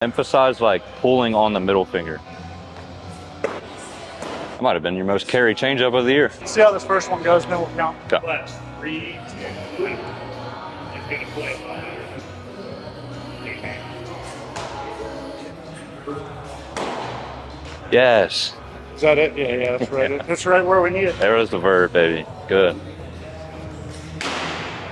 Emphasize like pulling on the middle finger. That might have been your most carry changeup of the year. See how this first one goes, then we'll count. Okay. Left, 3, 2, 1. It's gonna play. Yes. Is that it? Yeah, that's right. That's right where we need it. There was the verb, baby. Good.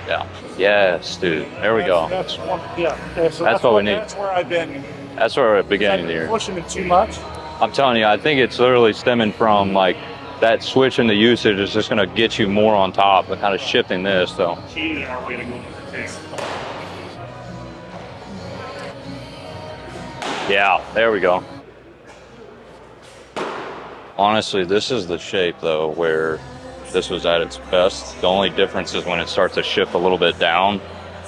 Yeah. Yes, dude. There we go. That's one, yeah. Yeah, so that's what we need. That's where I've been. That's where we're at the beginning of the year. Pushing it too much. I'm telling you, I think it's literally stemming from like that switch in the usage is just going to get you more on top and kind of shifting this though. Yeah, there we go. Honestly, this is the shape though where this was at its best. The only difference is when it starts to shift a little bit down.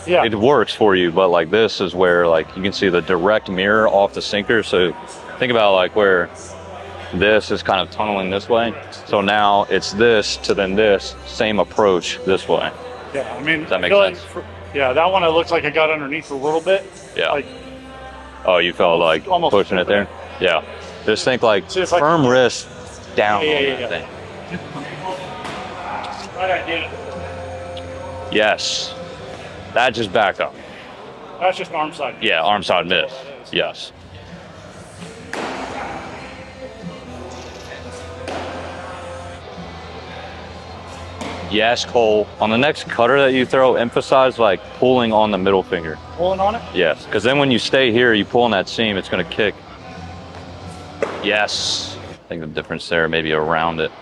Yeah, it works for you, but like this is where like you can see the direct mirror off the sinker. So think about like where this is kind of tunneling this way. So now it's this to then this same approach this way. Yeah, I mean, does that make sense? Like for, yeah, that one it looks like I got underneath a little bit. Yeah. Like, oh, you felt like almost pushing it there. Yeah. Just think like so firm like, wrist down. Yeah. Right idea. Yes. That just backed up. That's just an arm side miss. Yeah, arm side miss. Yes. Yes, Cole. On the next cutter that you throw, emphasize like pulling on the middle finger. Pulling on it? Yes, because then when you stay here, you pull on that seam, it's going to kick. Yes. I think the difference there maybe around it.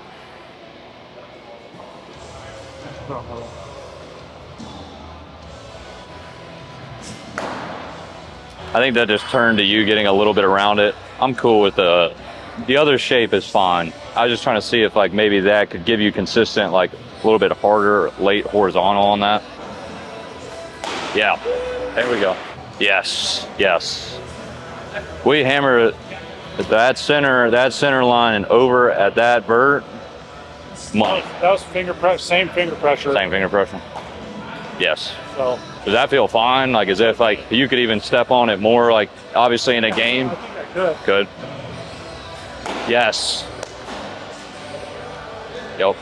I think that just turned to you getting a little bit around it. I'm cool with the other shape is fine. I was just trying to see if like maybe that could give you consistent, like a little bit harder late horizontal on that. Yeah, there we go. Yes, yes. We hammer that center line and over at that vert. That was finger pressure, same finger pressure. Same finger pressure. Yes. So does that feel fine? Like as if like you could even step on it more, like obviously in a game. I think I could. Good. Yes. Yep.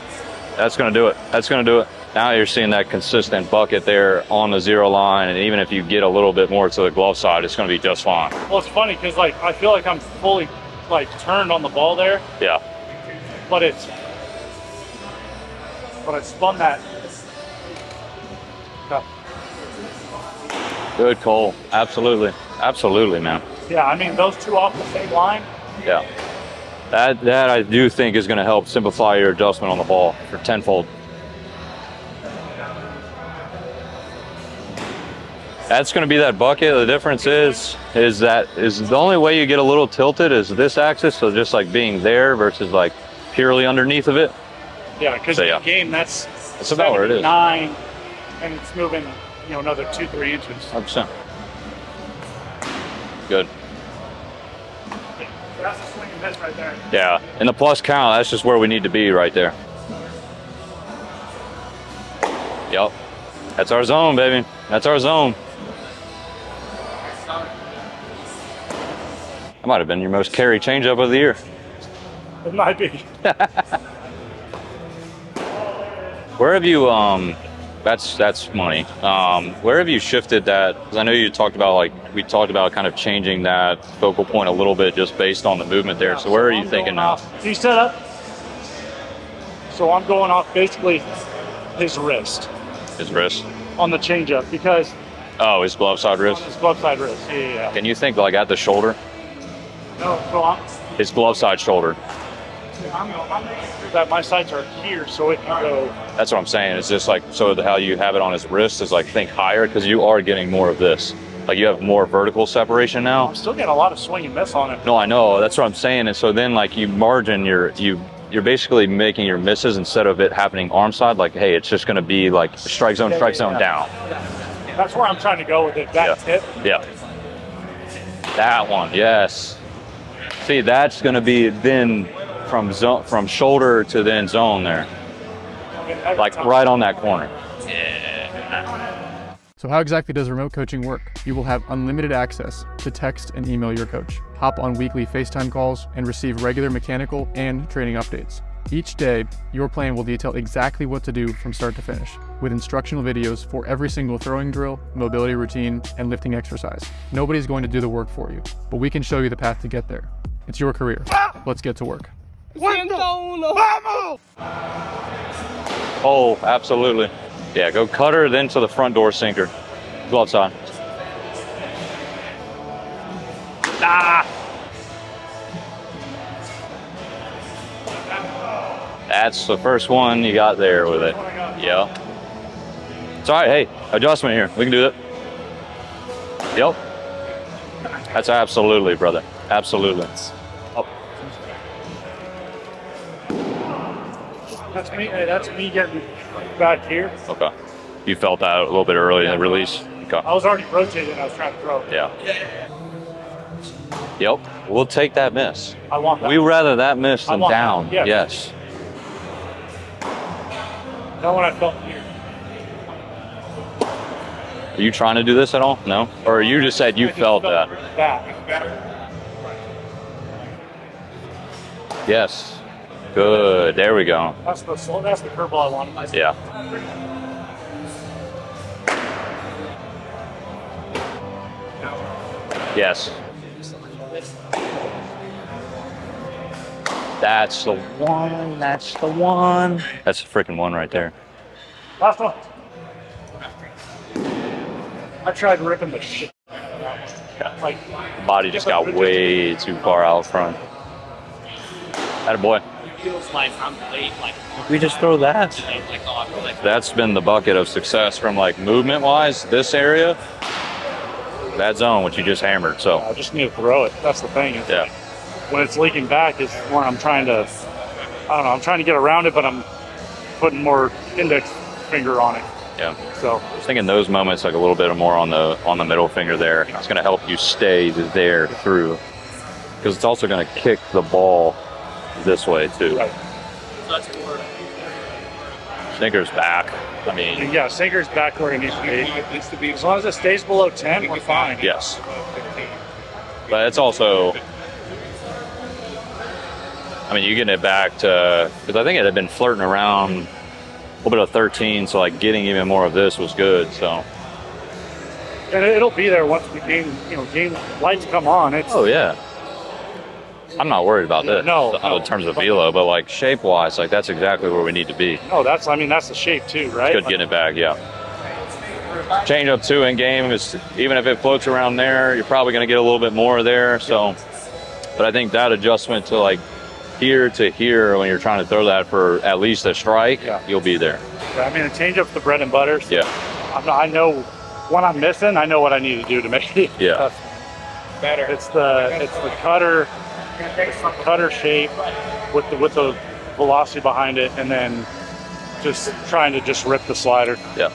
That's gonna do it. That's gonna do it. Now you're seeing that consistent bucket there on the zero line, and even if you get a little bit more to the glove side, it's gonna be just fine. Well, it's funny because like I feel like I'm fully like turned on the ball there. Yeah. But I spun that. Good, Cole. Absolutely. Absolutely, man. Yeah, I mean, those two off the same line. Yeah. That I do think is going to help simplify your adjustment on the ball for tenfold. That's going to be that bucket. The difference is the only way you get a little tilted is this axis. So just like being there versus like purely underneath of it. Yeah, because in the game, that's about where it is. 9, and it's moving, you know, another 2-3 inches. 100%. Good. That's a swing and miss right there. Yeah, and the plus count, that's just where we need to be right there. Yep. That's our zone, baby. That's our zone. That might have been your most carry changeup of the year. It might be. Where have you, that's money. Where have you shifted that? Because I know you talked about, like, we talked about kind of changing that focal point a little bit just based on the movement there. Yeah, so where are you thinking now? He set up. So I'm going off basically his wrist. His wrist? On the changeup because. Oh, his glove side wrist? His glove side wrist, yeah. Can you think, like, at the shoulder? No, so I'm. His glove side shoulder. I'm making sure that my sights are here so it can go. That's what I'm saying. It's just like, so how you have it on his wrist is like think higher because you are getting more of this. Like you have more vertical separation now. I'm still getting a lot of swing and miss on it. No, I know. That's what I'm saying. And so then like you margin your, you're basically making your misses instead of it happening arm side. Like, hey, it's just going to be like strike zone down. Yeah. That's where I'm trying to go with it. That tip. Yeah. That one. Yes. See, that's going to be then. From shoulder to then zone there, like right on that corner. Yeah. So how exactly does remote coaching work? You will have unlimited access to text and email your coach, hop on weekly FaceTime calls, and receive regular mechanical and training updates. Each day, your plan will detail exactly what to do from start to finish, with instructional videos for every single throwing drill, mobility routine, and lifting exercise. Nobody's going to do the work for you, but we can show you the path to get there. It's your career. Let's get to work. Oh, absolutely. Yeah, go cutter, then to the front door sinker. Gloves on. Ah! That's the first one you got there with it. Yeah. It's all right. Hey, adjustment here. We can do that. Yep. That's absolutely, brother. Absolutely. Up. That's me. Hey, that's me getting back here. Okay. You felt that a little bit early in the release. Okay. I was already rotating. I was trying to throw. Yeah. Yep. We'll take that miss. I want that. We'd rather that miss than down. Yeah. Yes. Not when I felt here. Are you trying to do this at all? No? Or you just said you felt that. Back. Yes. Good. There we go. That's the curveball I wanted. Yeah. Yes. That's the one, that's the one. That's the freaking one right there. Last one. I tried ripping the shit out of that. Like, body just got way too far out front. Atta boy. We just throw that. That's been the bucket of success from like movement wise, this area. That zone, which you just hammered, so. I just need to throw it, that's the thing. It's like, when it's leaking back is where I'm trying to, I don't know, I'm trying to get around it, but I'm putting more index finger on it. Yeah. So I was thinking those moments, like a little bit more on the middle finger there. It's going to help you stay there through, because it's also going to kick the ball this way too. Right. Sinker's back. I mean. Yeah, sinker's back where it needs to be. As long as it stays below 10, we're fine. Yes. But it's also, I mean, you're getting it back to, because I think it had been flirting around a little bit of 13, so like getting even more of this was good, so. And it'll be there once the game lights come on. It's, oh, yeah. I'm not worried about this. No. In terms of velo, but like shape-wise, like that's exactly where we need to be. No, that's, I mean, that's the shape too, right? It's good getting it back, yeah. Change up two in game, is, even if it floats around there, you're probably going to get a little bit more there, so. But I think that adjustment to like, here to here, when you're trying to throw that for at least a strike, you'll be there. I mean, the change up's the bread and butter. So I know when I'm missing, I know what I need to do to make it better. It's the cutter, shape with the velocity behind it, and then just trying to rip the slider. Yeah.